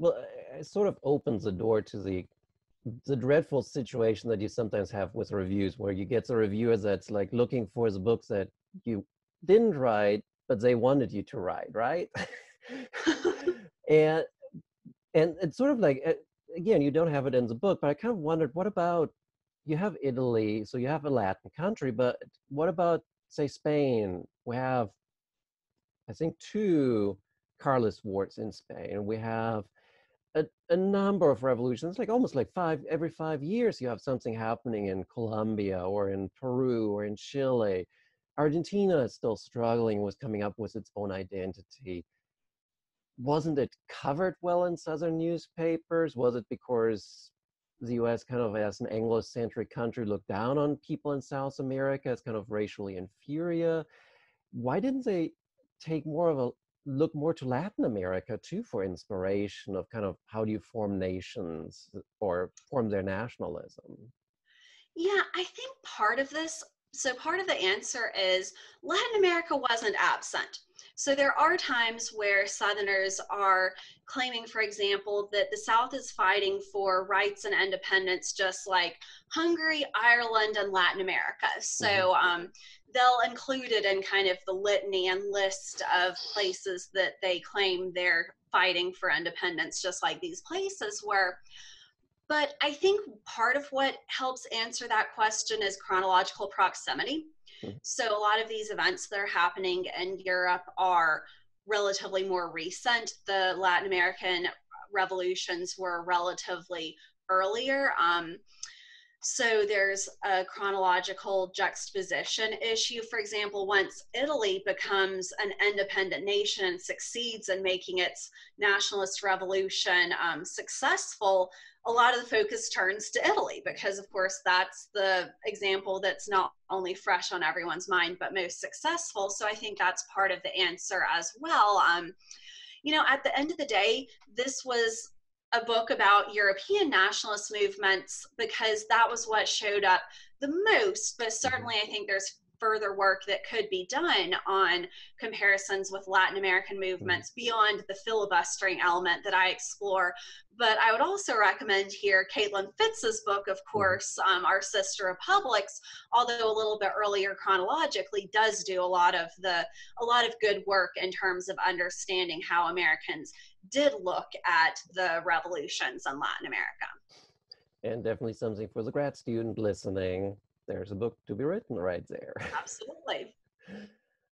Well, it sort of opens the door to the dreadful situation that you sometimes have with reviews, where you get the reviewer that's like looking for the books that you didn't write, but they wanted you to write, right? and it's sort of like, again, you don't have it in the book, but I kind of wondered, what about, you have Italy, so you have a Latin country, but what about, say, Spain? We have, I think, 2 Carlist wars in Spain. We have a number of revolutions, like almost like every 5 years you have something happening in Colombia or in Peru or in Chile. Argentina is still struggling with coming up with its own identity. Wasn't it covered well in Southern newspapers? Was it because the US kind of, as an Anglo-centric country, looked down on people in South America as kind of racially inferior? Why didn't they take more of a look more to Latin America too for inspiration of kind of how do you form nations or form their nationalism? Yeah, I think part of this, so part of the answer is Latin America wasn't absent. So there are times where Southerners are claiming, for example, that the South is fighting for rights and independence just like Hungary, Ireland, and Latin America. So they'll include it in kind of the litany and list of places that they claim they're fighting for independence, just like these places were. But I think part of what helps answer that question is chronological proximity. So a lot of these events that are happening in Europe are relatively more recent. The Latin American revolutions were relatively earlier. So there's a chronological juxtaposition issue. For example, once Italy becomes an independent nation and succeeds in making its nationalist revolution successful, a lot of the focus turns to Italy because, of course, that's the example that's not only fresh on everyone's mind, but most successful. So I think that's part of the answer as well. You know, at the end of the day, this was a book about European nationalist movements because that was what showed up the most. But certainly I think there's further work that could be done on comparisons with Latin American movements beyond the filibustering element that I explore. But I would also recommend here Caitlin Fitz's book, of course, Our Sister Republics, although a little bit earlier chronologically, does do a lot of good work in terms of understanding how Americans did look at the revolutions in Latin America. And definitely something for the grad student listening. There's a book to be written right there. Absolutely.